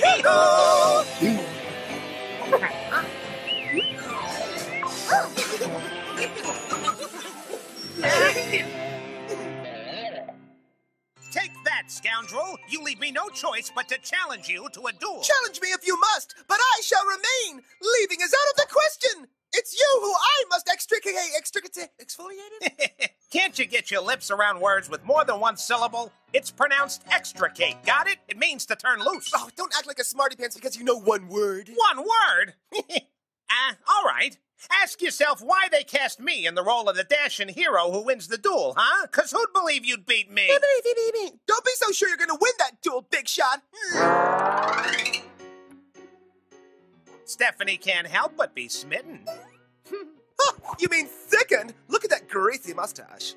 Take that, scoundrel! You leave me no choice but to challenge you to a duel. Challenge me if you must, but I shall remain. Leaving is out of the question. It's you who I must extricate, exfoliated? Can't you get your lips around words with more than one syllable? It's pronounced extricate, got it? It means to turn loose. Oh, don't act like a smarty-pants because you know one word. One word? All right. Ask yourself why they cast me in the role of the dashing hero who wins the duel, huh? Because who'd believe you'd beat me? Don't be so sure you're going to win that duel, big shot. Stephanie can't help but be smitten. You mean sickened? Look at that greasy mustache.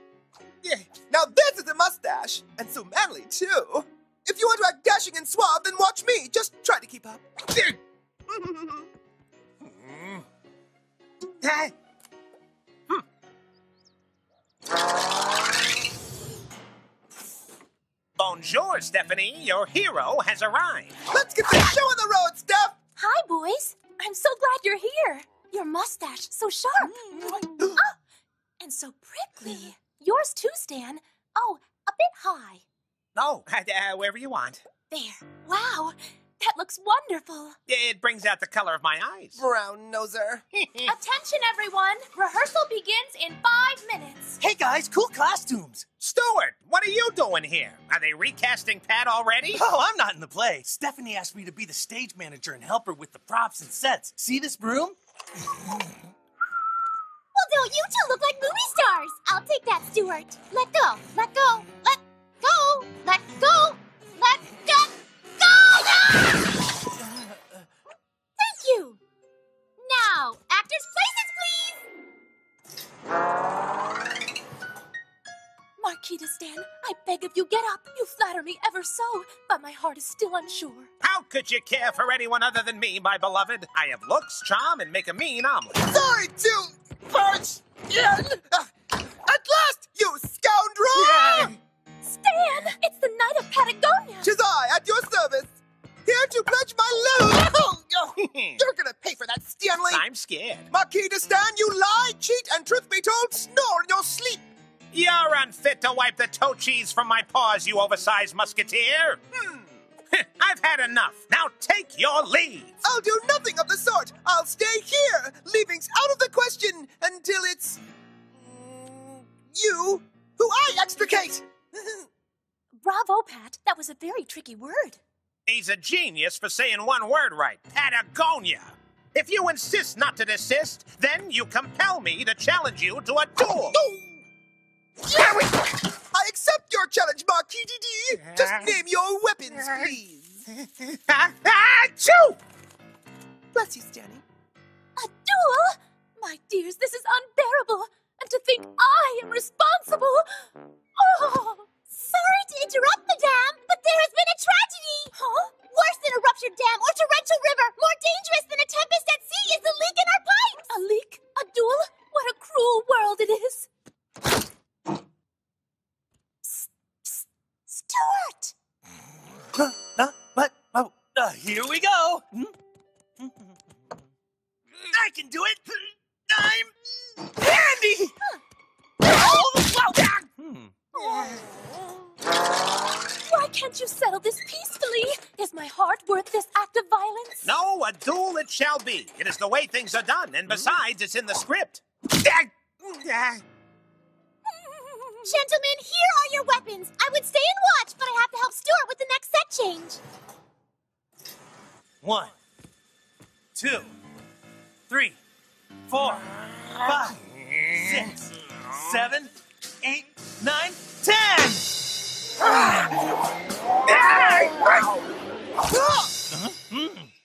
Yeah. Now this is a mustache, and so manly too. If you want to act dashing and suave, then watch me. Just try to keep up. Bonjour, Stephanie. Your hero has arrived. Let's get this show on the road, Steph. Hi, boys. I'm so glad you're here. Your mustache, so sharp. Oh, and so prickly. Yours too, Stan. Oh, a bit high. Oh, wherever you want. There. Wow, that looks wonderful. It brings out the color of my eyes. Brown noser. Attention, everyone. Rehearsal begins in 5 minutes. Hey, guys, cool costumes. Stuart, what are you doing here? Are they recasting Pat already? Oh, I'm not in the play. Stephanie asked me to be the stage manager and help her with the props and sets. See this broom? Well, don't you two look like movie stars? I'll take that, Stuart. Let go, let go, let go, let go, let go, go! Thank you. Now, actors' places, please. Marquita, Stan, I beg of you, get up. You flatter me ever so, but my heart is still unsure. How could you care for anyone other than me, my beloved? I have looks, charm, and make a mean omelet. Sorry to... Birds! Yeah. At last, you scoundrel! Yeah. Stan, it's the Knight of Patagonia. 'Tis I, at your service. Here to pledge my love. You're gonna pay for that, Stanley. I'm scared. Marquita, Stan, you lie, cheat, and truth be told, snore in your sleep. You're unfit to wipe the toe cheese from my paws, you oversized musketeer. I've had enough. Now take your leave. I'll do nothing of the sort. I'll stay here. Leaving's out of the question until it's... you who I extricate. Bravo, Pat. That was a very tricky word. He's a genius for saying one word right. Patagonia. If you insist not to desist, then you compel me to challenge you to a duel. I accept your challenge, Marquita. Just name your weapons, please. Achoo! Bless you, Stanley. A duel? My dears, this is unbearable. And to think I am responsible. Oh! Sorry to interrupt, madame, but there has been a tragedy. Huh? Worse than a ruptured dam or torrential river. More dangerous than a tempest at sea is the leak in our pipes. A leak? A duel? What a cruel world it is. Stuart! Here we go! I can do it! I'm handy! Why can't you settle this peacefully? Is my heart worth this act of violence? No, a duel it shall be. It is the way things are done, and besides, it's in the script. Gentlemen, here are your weapons. I would stay and watch, but I have to help Stuart with the next set change. 1, 2, 3, 4, 5, 6, 7, 8, 9, 10!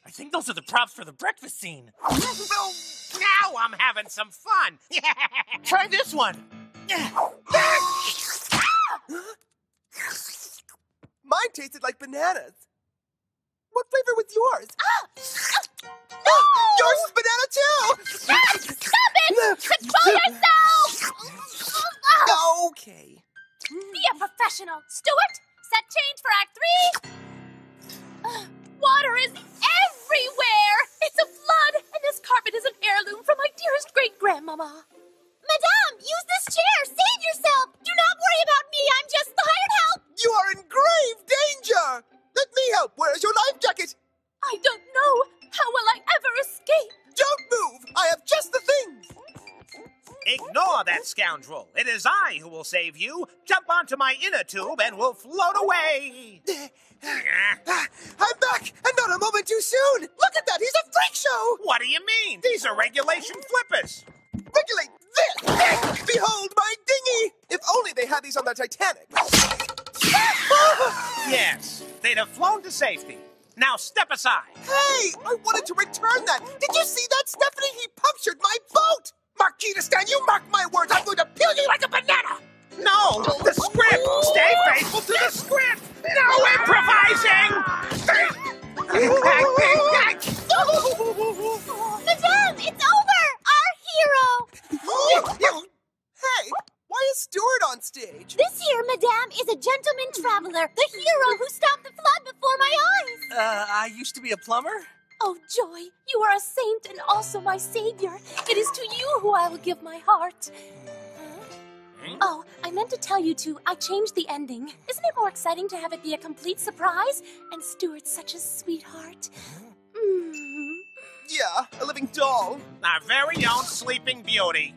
I think those are the props for the breakfast scene. Now I'm having some fun. Try this one. Mine tasted like bananas. What flavor was yours? No! Yours is banana too! Stop it! Control yourself! Okay. Be a professional. Stuart, set change for Act 3. Water is everywhere! It's a flood, and this carpet is an heirloom from my dearest great-grandmama. Madame, use this chair! Save yourself! Do not worry about me! I'm just the hired help! You are in grave danger! Let me help! Where's your life jacket? I don't know! How will I ever escape? Don't move! I have just the thing! Ignore that scoundrel! It is I who will save you! Jump onto my inner tube and we'll float away! I'm back! And not a moment too soon! Look at that! He's a freak show! What do you mean? These are regulation flippers! Regulate this! Behold my dinghy! If only they had these on the Titanic! Yes, they'd have flown to safety. Now step aside! Hey! I wanted to return that! Did you see that, Stephanie? He punctured my boat! Marquita Stan, you mark my words, I'm going to peel you like a banana! No! The script! Stay faithful to the script! No improvising! Madame, it's over! Our hero! Hey, why is Stuart on stage? This here, Madame, is a gentleman traveler, the hero who stopped the flood before my eyes! I used to be a plumber? Oh, Joy, you are a saint and also my savior. It is to you who I will give my heart. Oh, I meant to tell you two, I changed the ending. Isn't it more exciting to have it be a complete surprise? And Stuart's such a sweetheart. Yeah, a living doll. Our very own Sleeping Beauty.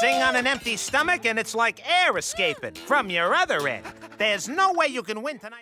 Sing on an empty stomach and it's like air escaping from your other end. There's no way you can win tonight.